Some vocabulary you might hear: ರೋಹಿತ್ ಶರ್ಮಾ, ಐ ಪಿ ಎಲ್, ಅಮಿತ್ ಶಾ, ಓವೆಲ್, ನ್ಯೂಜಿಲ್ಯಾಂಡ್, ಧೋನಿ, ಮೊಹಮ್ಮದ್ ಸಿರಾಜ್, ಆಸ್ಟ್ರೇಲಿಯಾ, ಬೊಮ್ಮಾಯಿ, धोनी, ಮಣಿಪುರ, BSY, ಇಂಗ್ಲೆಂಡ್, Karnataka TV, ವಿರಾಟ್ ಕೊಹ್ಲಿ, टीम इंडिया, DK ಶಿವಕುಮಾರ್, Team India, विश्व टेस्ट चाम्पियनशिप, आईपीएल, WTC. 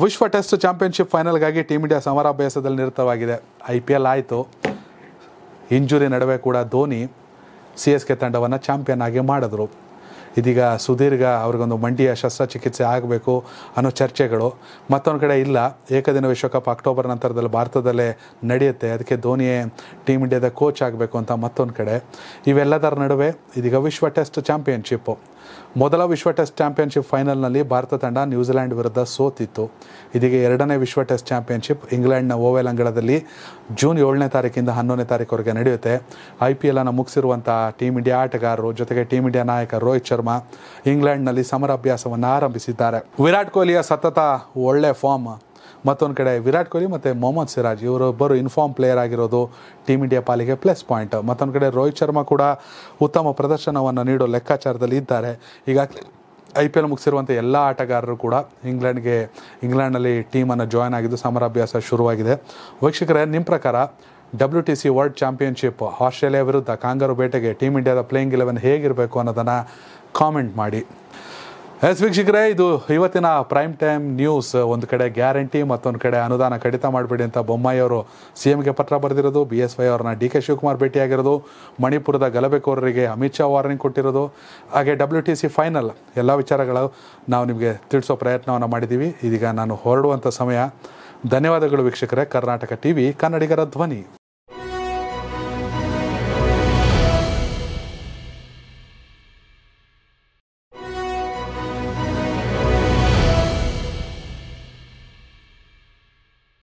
विश्व टेस्ट चाम्पियनशिप final टीम इंडिया समराभ्यासदल्लि निरतवागिदे। आईपीएल आयितु, इंजुरी नडुवे कूड़ा धोनी सीएसके ತಂಡವನ್ನು ಚಾಂಪಿಯನ್ ಆಗಿ ಮಾಡಿದರು। ಇದೀಗ ಸುದೀರ್ಘ ಅವರಿಗೊಂದು ಮಂಡಿಯ ಶಸ್ತ್ರಚಿಕಿತ್ಸೆ ಆಗಬೇಕು ಅನ್ನೋ ಚರ್ಚೆಗಳು ಮತ್ತೊಂದು ಕಡೆ ಇಲ್ಲ। ಏಕದಿನ ವಿಶ್ವಕಪ್ ಅಕ್ಟೋಬರ್ ನಂತರದಲ್ಲಿ ಭಾರತದಲ್ಲೇ ನಡೆಯುತ್ತೆ, ಅದಕ್ಕೆ ಧೋನಿಯೇ ಟೀಮ್ ಇಂಡಿಯಾದ ಕೋಚ್ ಆಗಬೇಕು ಅಂತ ಮತ್ತೊಂದು ಕಡೆ। ಇವೆಲ್ಲದರ ನಡುವೆ ಇದೀಗ ವಿಶ್ವ ಟೆಸ್ಟ್ ಚಾಂಪಿಯನ್ಶಿಪ್, ಮೊದಲ ವಿಶ್ವ ಟೆಸ್ಟ್ ಚಾಂಪಿಯನ್ಶಿಪ್ ಫೈನಲ್ನಲ್ಲಿ ಭಾರತ ತಂಡ ನ್ಯೂಜಿಲ್ಯಾಂಡ್ ವಿರುದ್ಧ ಸೋತಿತ್ತು। ಇದೀಗ ಎರಡನೇ ವಿಶ್ವ ಟೆಸ್ಟ್ ಚಾಂಪಿಯನ್ಶಿಪ್ ಇಂಗ್ಲೆಂಡ್ನ ಓವೆಲ್ ಅಂಗಳದಲ್ಲಿ ಜೂನ್ 7ನೇ ತಾರೀಕಿಂದ 11ನೇ ತಾರೀಕುವರೆಗೆ ನಡೆಯುತ್ತೆ। ಐ ಪಿ ಎಲ್ ಅನ್ನು ಮುಗಿಸಿರುವಂಥ ಟೀಮ್ ಇಂಡಿಯಾ ಆಟಗಾರರು ಜೊತೆಗೆ ಟೀಮ್ ಇಂಡಿಯಾ ನಾಯಕ ರೋಹಿತ್ ಶರ್ಮಾ ಇಂಗ್ಲೆಂಡ್ನಲ್ಲಿ ಸಮರಾಭ್ಯಾಸವನ್ನು ಆರಂಭಿಸಿದ್ದಾರೆ। ವಿರಾಟ್ ಕೊಹ್ಲಿಯ ಸತತ ಒಳ್ಳೆ ಫಾರ್ಮ್, ಮತ್ತೊಂದು ಕಡೆ ವಿರಾಟ್ ಕೊಹ್ಲಿ ಮತ್ತು ಮೊಹಮ್ಮದ್ ಸಿರಾಜ್ ಇವರೊಬ್ಬರು ಇನ್ಫಾರ್ಮ್ ಪ್ಲೇಯರ್ ಆಗಿರೋದು ಟೀಮ್ ಇಂಡಿಯಾ ಪಾಲಿಗೆ ಪ್ಲಸ್ ಪಾಯಿಂಟ್। ಮತ್ತೊಂದು ಕಡೆ ರೋಹಿತ್ ಶರ್ಮಾ ಕೂಡ ಉತ್ತಮ ಪ್ರದರ್ಶನವನ್ನು ನೀಡೋ ಲೆಕ್ಕಾಚಾರದಲ್ಲಿ ಇದ್ದಾರೆ। ಈಗಾಗಲೇ ಐ ಪಿ ಎಲ್ ಮುಗಿಸಿರುವಂಥ ಎಲ್ಲ ಆಟಗಾರರು ಕೂಡ ಇಂಗ್ಲೆಂಡ್ನಲ್ಲಿ ಟೀಮನ್ನು ಜಾಯ್ನ್ ಆಗಿದ್ದು ಸಮರಾಭ್ಯಾಸ ಶುರುವಾಗಿದೆ। ವೀಕ್ಷಕರೇ, ನಿಮ್ಮ ಪ್ರಕಾರ WTC ವರ್ಲ್ಡ್ ಚಾಂಪಿಯನ್ಶಿಪ್ ಆಸ್ಟ್ರೇಲಿಯಾ ವಿರುದ್ಧ ಕಾಂಗರು ಬೇಟೆಗೆ ಟೀಮ್ ಇಂಡಿಯಾದ ಪ್ಲೇಯಿಂಗ್ 11 ಹೇಗಿರಬೇಕು ಅನ್ನೋದನ್ನು ಕಾಮೆಂಟ್ ಮಾಡಿ। ಎಸ್ ವೀಕ್ಷಕರೇ, ಇದು ಇವತ್ತಿನ ಪ್ರೈಮ್ ಟೈಮ್ ನ್ಯೂಸ್। ಒಂದು ಕಡೆ ಗ್ಯಾರಂಟಿ, ಮತ್ತೊಂದು ಕಡೆ ಅನುದಾನ ಕಡಿತ ಮಾಡಬೇಡಿ ಅಂತ ಬೊಮ್ಮಾಯಿ ಅವರು ಸಿಎಂಗೆ ಪತ್ರ ಬರೆದಿರೋದು, BSY ಅವ್ರನ್ನ DK ಶಿವಕುಮಾರ್ ಭೇಟಿಯಾಗಿರೋದು, ಮಣಿಪುರದ ಗಲಭೆಕೋರರಿಗೆ ಅಮಿತ್ ಶಾ ವಾರ್ನಿಂಗ್ ಕೊಟ್ಟಿರೋದು, ಹಾಗೆ WTC ಫೈನಲ್ ಎಲ್ಲ ವಿಚಾರಗಳು ನಾವು ನಿಮಗೆ ತಿಳಿಸೋ ಪ್ರಯತ್ನವನ್ನು ಮಾಡಿದ್ದೀವಿ। ಇದೀಗ ನಾನು ಹೊರಡುವಂಥ ಸಮಯ। ಧನ್ಯವಾದಗಳು ವೀಕ್ಷಕರೇ, ಕರ್ನಾಟಕ TV ಕನ್ನಡಿಗರ ಧ್ವನಿ।